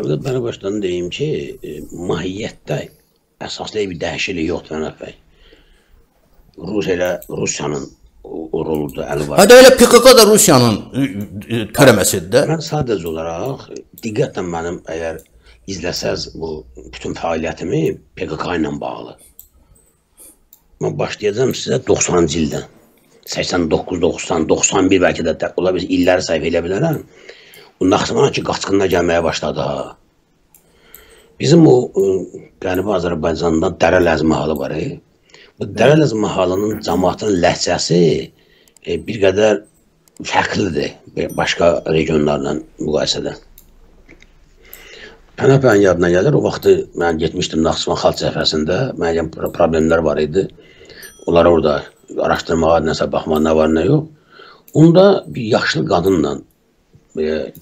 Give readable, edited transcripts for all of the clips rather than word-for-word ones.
Həmdə bana başdan deyim ki, mahiyyətdə əsaslı bir dəhşili yoxdur, Ənəf bəy. Rusiyanın o roludur, əli var. Hədə elə PKK da Rusiyanın tərəməsidir də. Mən sadəcə olaraq, diqqətlə mənim əgər izləsəz bu bütün fəaliyyətimi PKK ilə bağlı. Mən başlayacağım sizə 90-cı ildən. 89, 90, 91 bəlkə də ola biz illəri səhv elə bilərəm. Naxçıvana ki, qaçqınla gəlməyə başladı. Bizim o Qənibi Azərbaycandan Dərə Ləz mahalı var. Bu Dərə Ləz mahalının cəmaatının ləhcəsi bir qədər fərqlidir başqa regionlarla müqayisədə. Pənəpənin yadına gəlir, o vaxtı mən getmişdim Naxçıvan xalq cəhvəsində, mənim problemlər var idi. Onlar orada araşdırmağa, nəsə baxma, nə var, nə yox. Onda bir yaşlı qadınla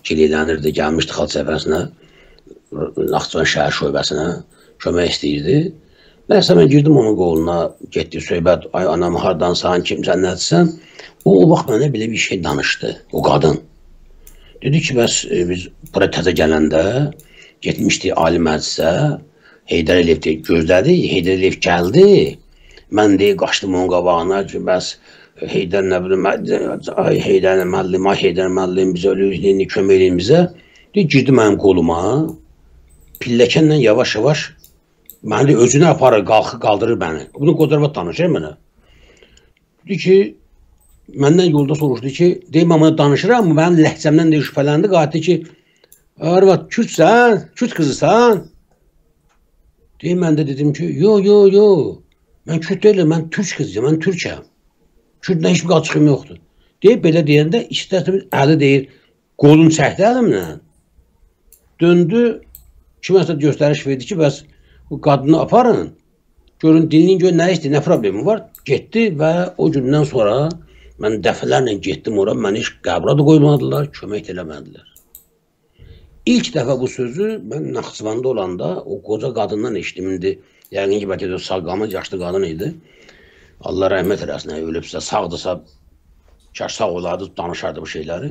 gililənirdi, gəlmişdi xalq cəhvəsinə, Naxçıvan şəhər şöbəsinə kömək istəyirdi. Nəyəsə, mən girdim onun qoluna, getdi söhbət, ay anam, hardansan, kimsən, nədirsən. O vaxt mənə belə bir şey danışdı, o qadın. Dedi ki, bəs biz bura təzə gələndə getmişdi Ali Məclisə, Heydər Əliyev gözlədi, Heydər Əliyev gəldi. Mən deyə qaçdım onun qabağına ki, bəs Heydər nə bilim, ay Heydər müəllim, ay Heydər müəllim, biz ölüyüz, neyini kömək edin bizə. Girdi mənim qoluma, pilləkənlə yavaş-yavaş məni özünə aparır, qaldırır məni. Bunu qodarbat danışır mənə. Dedi ki, məndən yolda soruşdu ki, deyim, mən danışıram, mənim ləhcəmdən deyə şübhələndi, qayıtdı ki, arvad, kürdsən, kürd qızısan. Deyim, mən də dedim ki, yox. Mən kürd deyilim, mən türk qızıyam, mən türkəm. Kürddən heç bir qaçıqım yoxdur. Deyib, belə deyəndə, istəsəmiz əli deyir, qolun çəkdi əlimlə. Döndü, kiməsə göstəriş verdi ki, bəs bu qadını aparın, görün, dinliyin, görün, nə istəyir, nə problemi var? Getdi və o gündən sonra mən dəfələrlə getdim ora, məni heç qəbula da qoymadılar, kömək eləmədilər. İlk dəfə bu sözü mən Naxçıvanda olanda o qoca qadından eşitdim indi. Yəqin ki, bəlkə də sağ qalmaz, yaşlı qadın idi. Allah rəhmət eləsin, ölübsə, sağdırsa, kaş sağ olardı, danışardı bu şeyləri.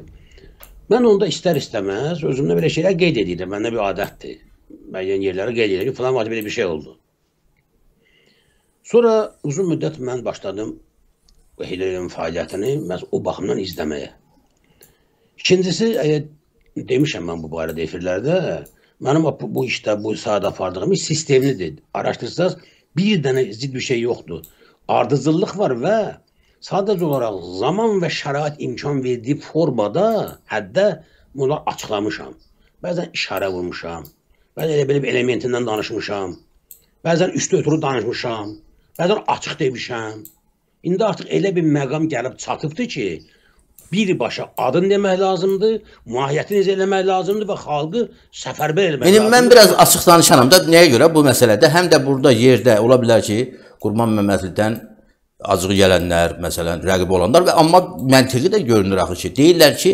Mən onda istər-istəməz özümdə belə şeylər qeyd edirdim, məndə bir adətdir. Müəyyən yerlərə qeyd edirdim ki, falan vaxt belə bir şey oldu. Sonra uzun müddət mən başladım Heydərin fəaliyyətini məhz o baxımdan izləməyə. İkincisi, demişəm mən bu barədə efirlərdə, mənim bu işdə, bu sahədə apardığım iş sistemlidir. Araşdırsanız, bir dənə zidd bir şey yoxdur. Ardıcıllıq var və sadəcə olaraq zaman və şərait imkan verdiyi formada həddə bunları açıqlamışam. Bəzən işarə vurmuşam, bəzən elə belə bir elementindən danışmışam, bəzən üstü ötürü danışmışam, bəzən açıq demişəm. İndi artıq elə bir məqam gəlib çatıbdır ki, birbaşa adın demək lazımdır, mahiyyətiniz eləmək lazımdır və xalqı səfərbər eləmək lazımdır. Mən biraz açıq danışanam da nəyə görə bu məsələdə, həm də burada yerdə ola bilər ki, Qurban Mehmetlidən acığı gələnlər, məsələn, rəqib olanlar və amma məntiqi də görünür axı ki, deyirlər ki,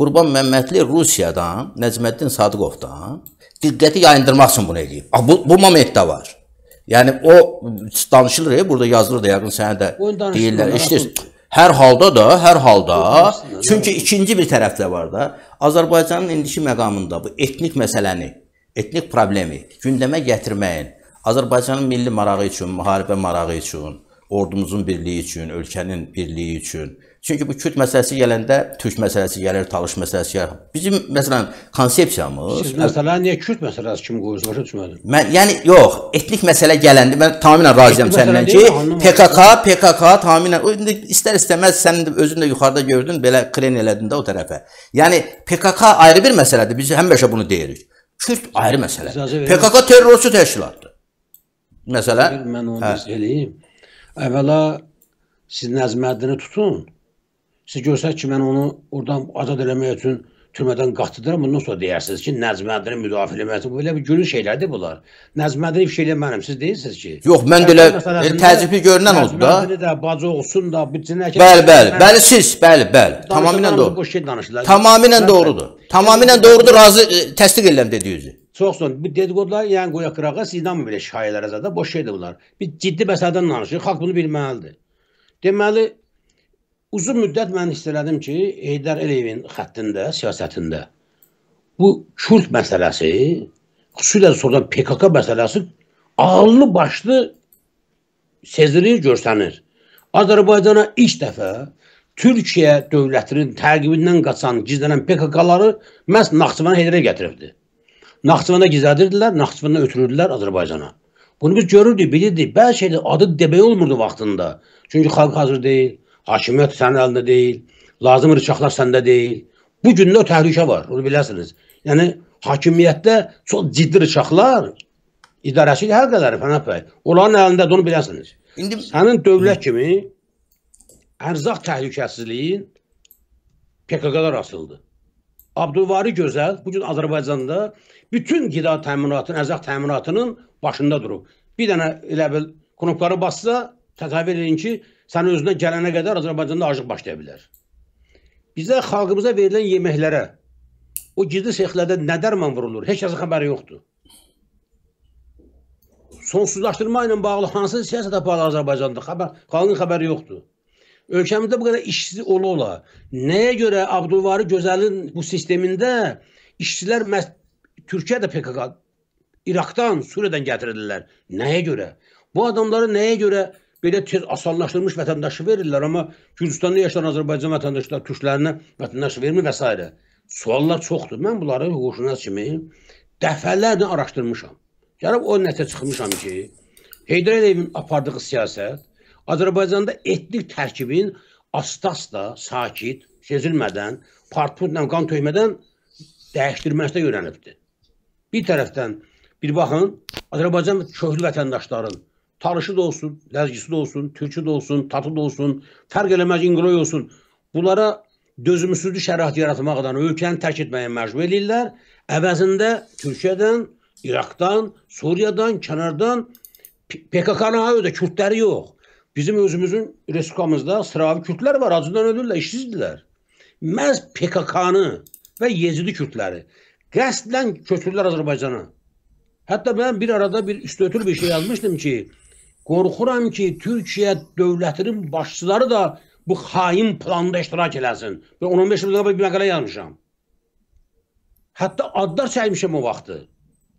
Qurban Mehmetli Rusiyadan, Nəcməddin Sadıqovdan diqqəti yayındırmaq üçün bunu eləyib. Bu momentdə var. Yəni, o danışılır, burada yazılır da, yaxın sənə də deyirlər, işləyirsən. Hər halda, çünki ikinci bir tərəfdə var da, Azərbaycanın indiki məqamında bu etnik məsələni, etnik problemi gündəmə gətirməyin, Azərbaycanın milli marağı üçün, müharibə marağı üçün, ordumuzun birliyi üçün, ölkənin birliyi üçün. Çünki bu Kürd məsələsi gələndə Türk məsələsi gəlir, Talış məsələsi gəlir. Bizim, məsələn, konsepsiyamız... Siz məsələ niyə Kürd məsələsi kimi qoyursunuz, başa düşmədim? Yəni, yox, etnik məsələ gələndə, mən tamamən razıyam səninlə ki, PKK tamamən... İstər-istəməz, sənin özün də yuxarıda gördün, belə kren elədin də o tərəfə. Yəni, PKK ayrı bir məsələdir, biz həmbəşə bunu deyirik. Kürd ayrı məsələdir. PKK terrorçu təşkilatdır. Məsələ... Mən onu eləyim. Əvvəla, siz Nəcməddini tutun. Siz görsək ki, mən onu oradan azad eləmək üçün türmədən qatıdıram, bundan sonra deyərsiniz ki, Nəcməddini müdafiə eləmək üçün, bu elə bir gülün şeylərdir bunlar. Nəcməddini ifşə elə mənim, siz deyirsiniz ki... Yox, mən də elə təzifli görünən oldu da. Nəcməddini də, bacı olsun da, bu cinəkə... Bəli, tamamilə doğrudur. Tamamilə doğrudur, razı təsdiq eləm dediyinizi. Çox son, bu dedikodular, yəni qoya qırağa, siz inanmı belə şayələrə zədə, boş şeydir bunlar. Bir ciddi məsələdən danışır, xalq bunu bilməlidir. Deməli, uzun müddət mən hiss elədim ki, Heydər Əliyevin xəttində, siyasətində bu Kürt meselesi, xüsusilə sonra PKK meselesi ağıllı başlı sezilir, görsənir. Azərbaycana ilk dəfə Türkiyə dövlətinin təqibindən qaçan, gizlənən PKK'ları məhz Naxçıvana Heydərə gətiribdi. Naxçıvana gizlədirdilər, Naxçıvana ötürürdülər Azərbaycana. Bunu biz görürdük, bilirdik. Bəzi şeydə adı demək olmurdu vaxtında. Çünki xalq hazır deyil, hakimiyyət sənin əlində deyil, lazım rıçaqlar səndə deyil. Bu gündə o təhlükə var, onu bilirsiniz. Yəni, hakimiyyətdə çox ciddi rıçaqlar idarəsi ilə hər qədəri Fənəf bəy. Onların əlindədir, onu bilirsiniz. Sənin dövlət kimi ərzaq təhlükəsizliyin PKK'lar asıldı. Abdurvarı Gözel bugün Azərbaycanda bütün qida təminatının, ərzaq təminatının başında durub. Bir dənə elə bil konopları bassa, təsəvvür edin ki, sənin özünə gələnə qədər Azərbaycanda aclıq başlaya bilər. Bizə, xalqımıza verilən yeməklərə, o gizli sexlərdə nə dərman vurulur, heç kəsin xəbəri yoxdur. Sonsuzlaşdırma ilə bağlı hansı siyasətə bağlı Azərbaycanda xalqın xəbəri yoxdur. Ölkəmizdə bu qədər işsizlik ola-ola, nəyə görə Abdurvarı Gözel'in bu sistemində işçilər Türkiyədə PKK, İraqdan, Suriyadan gətirirlər? Nəyə görə? Bu adamları nəyə görə belə tez asanlaşdırmış vətəndaşı verirlər, amma Kürcistan'da yaşayan Azərbaycan vətəndaşları türklərinə vətəndaşı vermir və s. Suallar çoxdur. Mən bunları hüquqşünas kimi dəfələrlə araşdırmışam. Gəlib o nəticə çıxmışam ki, Heydər Əliyevin apardığı siyasət Azərbaycanda etnik tərkibin asta-asta, sakit, sezilmədən, partputla, qan tökmədən dəyişdirməsində yönəlibdir. Bir tərəfdən, bir baxın, Azərbaycan köklü vətəndaşların Tarışı da olsun, ləzgisi də olsun, türkü də olsun, tatlı da olsun, fərq eləməz inqiloy olsun. Bunlara dözümsüzlük şərait yaratmaqdan, ölkəni tərk etməyə məcbur edirlər. Əvəzində Türkiyədən, İraqdan, Suriyadan, kənardan PKK'nın ödə Kürtləri yox. Bizim özümüzün reskamızda sıravi Kürtlər var, acından ölürlər, işsizdirlər. Məhz PKK'nı və Yezidi Kürtləri qəsdən köçürlər Azərbaycana. Hətta mən bir arada bir üstüötür bir şey yazmışdım ki, qorxuram ki, Türkiyə dövlətinin başçıları da bu hain planda iştirak eləsin. Ve 15 yılda bir məqalə yazmışam. Hətta adlar çəkmişim o vaxtı.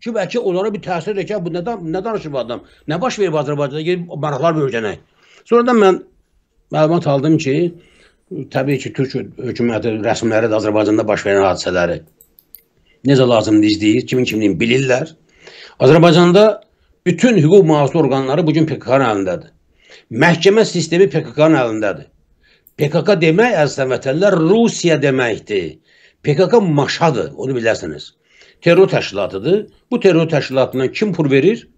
Ki, bəlkə onlara bir təsir edək, bu nə danışır bu adam? Nə baş verib Azərbaycanda, gelib maraqlar bölgənək. Sonradan mən məlumat aldım ki, təbii ki, Türk hökuməti rəsmləri də Azərbaycanda baş verən hadisələri necə lazımdır izləyir, kimin kimliyin bilirlər. Azərbaycanda bütün hüquq mühafizə orqanları bugün PKK'nın əlindədir. Məhkəmə sistemi PKK'nın əlindədir. PKK demək, əzizən vətənlər, Rusiya deməkdir. PKK maşadır, onu bilirsiniz. Terror təşkilatıdır. Bu terror təşkilatından kim pul verir,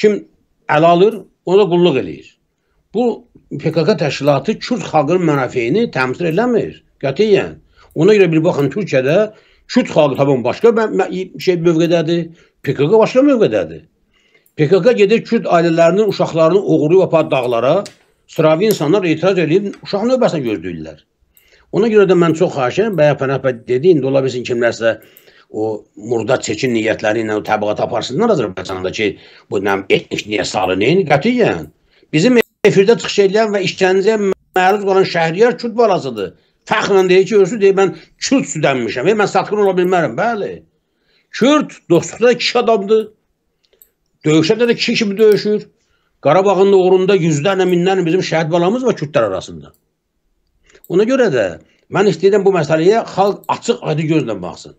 kim əl alır, ona qulluq eləyir. Bu PKK təşkilatı Kürt xalqının mənafeyini təmsil eləmir, qətiyyən. Ona görə bir baxın, Türkiyədə Kürt xalqı tabi başqa şey mövqədədir. PKK başqa mövqədədir. PKK gedir Kürt ailələrinin uşaqlarını uğurlayıb apar dağlara, sıravi insanlar etiraz edib uşaq növbəsinə gözləyirlər. Ona görə də mən çox xahiş edirəm, bəyə Pənahbəy dedi, indi ola bilsin kimlərsə o murda çekin niyyətləri ilə təbliğat aparsınlar Azərbaycanda ki, bu etnik niyə salınayın, qətiyyən. Bizim efirdə çıxış edən və işgəncəyə məruz qalan şəhriyar Kürt balasıdır. Fəxrən deyir ki, özü deyir, mən Kürt südənmişəm, mən satqın ola bilmərəm, bəli. Kürt dostluqda da kişi adamdır. Döyüşlərdə də kişi kimi döyüşür. Qarabağın uğrunda yüzlərlə, minlərlə bizim şəhid balamız var Kürtlər arasında. Ona görə də mən istəyirəm bu məsələyə xalq açıq-aydın gözlə baxsın.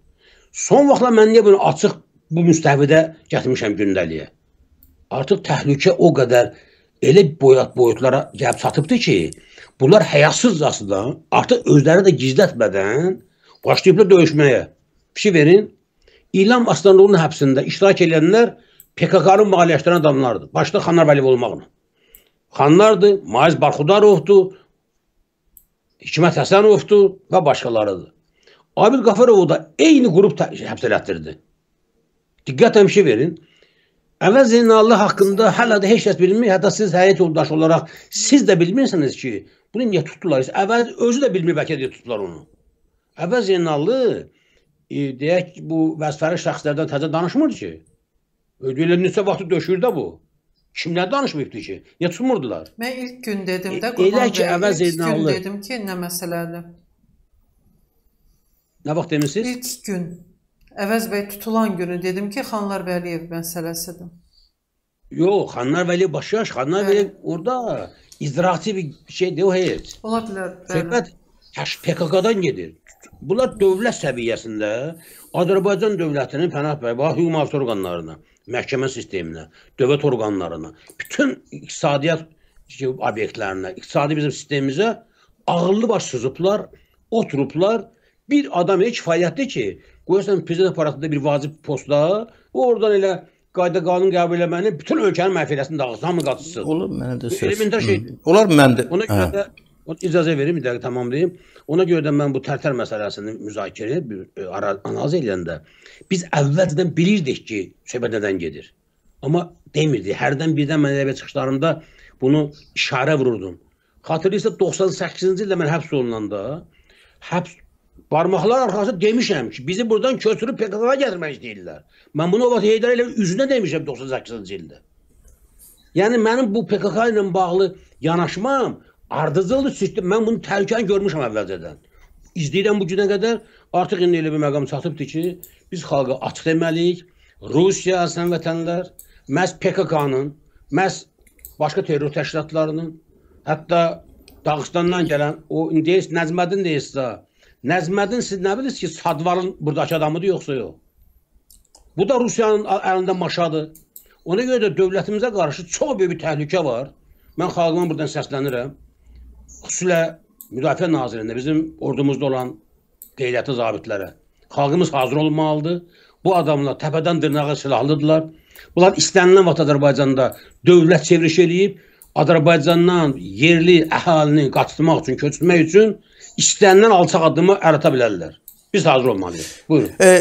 Son vaxtlar mən niyə bunu açıq bu müstəvidə gətirmişəm gündəliyə? Artıq təhlükə o qədər elə boyutlara gəlib çatıbdır ki, bunlar həyasızcasına artıq özləri də gizlətmədən başlayıblar döyüşməyə. Fikir verin. İlan Bastanoğlunun həbsində iştirak edənlər PKK'nın maliyyəşdirən adamlardır. Başda Xanlar Vəliyev olmaqla. Xanlardır, Mais Barxudarovdur, Hikmət Həsənovdur və başqalarıdır. Abil Qaferovu da eyni qrup həbs elətdirdi. Diqqət həmişə verin. Əvəz Ənallı haqqında hələ də heç kəs bilmir, hətta siz həyət yoldaşı olaraq siz də bilmirsiniz ki, bunu niyə tutdular? Əvəz özü də bilmir, bəlkə deyə tutdular onu. Əvəz Ənallı deyək ki, bu vəzifəli şəxslərdən təzə danışmır ki. Elə neçə vaxtı döşür də bu. Kimlər danışmayıbdır ki? Niyə tutmurdular? Mən ilk gün dedim də, Qurban bəy, ilk gün dedim ki, nə məsələdir? Nə vaxt demişsiniz? İlk gün. Əvəz bəy tutulan günü dedim ki, Xanlar Vəliyev məsələsidir. Yox, Xanlar Vəliyev başı yaş. Xanlar Vəliyev orada izrahçı bir şey deyil, hayır. Ola bilər. Söhbət PKK'dan gedir. Bunlar dövlət səviyyəsində Azərbaycan dövlətinin Pənah bəy, hüquq-mühafizə orqanlarına, məhkəmə sisteminə, dövlət orqanlarına, bütün iqtisadiyyat obyektlərinə, iqtisadi bizim sistemimizə ağıllı baş sızıblar, oturublar. Bir adam elə kifayətdir ki, qoyarsan prezident aparatında bir vacib postda, oradan elə qayda qanun qəbul eləməni bütün ölkənin məhfələsini dağılsın, hamı qaçsın. Olur, mənə də söz. Olar mı məndə? Ona görə də, icazə verim, bir dəqiqə tamamlayayım. Ona görə də mən bu tərtər məsələsini müzakirə, analiz eləyəndə, biz əvvəlcədən bilirdik ki, söhbət nədən gedir. Amma demirdi, hərdən birdən mən elə bir çıxışlarımda bunu işarə vururdum. Xatırlıysa 98-ci ildə mən həbs olunanda, həbs barmaqlar arxası demişəm ki, bizi buradan köçürüb PKK-ya gətirmək istəyirlər. Mən bunu o vaxt Heydər Əliyev üzünə demişəm 98-ci ildə. Yəni, mənim bu PKK ilə bağlı yanaşmam ardıcıldı sistem. Mən bunu təhlükən görmüşəm əvvəlcədən. İzləyirəm bu günə qədər. Artıq indi elə bir məqam çatıbdır ki, biz xalqa açıq deməliyik. Rusiya, sən vətənlər, məhz PKK-nın, məhz başqa terror təşkilatlarının, hətta Dağıstandan gələn, o Nəcməddin deyirsə, Nəcməddin, siz nə bilirsiniz ki, Sadvarın buradakı adamıdır, yoxsa yox? Bu da Rusiyanın əlində maşadır. Ona görə də dövlətimizə qarşı çox böyük bir təhlükə var. Mən xalqıma buradan səslənirəm. Xüsusilə Müdafiə Nazirliyində, bizim ordumuzda olan qeydiyyatlı zabitlərə. Xalqımız hazır olmalıdır. Bu adamlar təpədən dırnağa silahlıdırlar. Bunlar istənilən vaxt Azərbaycanda dövlət çevriş eləyib, Azərbaycandan yerli əhalini qaçırmaq üçün, köçürmək üçün istənilən alçaq adımı ərata bilərlər. Biz hazır olmalıyıq. Buyurun.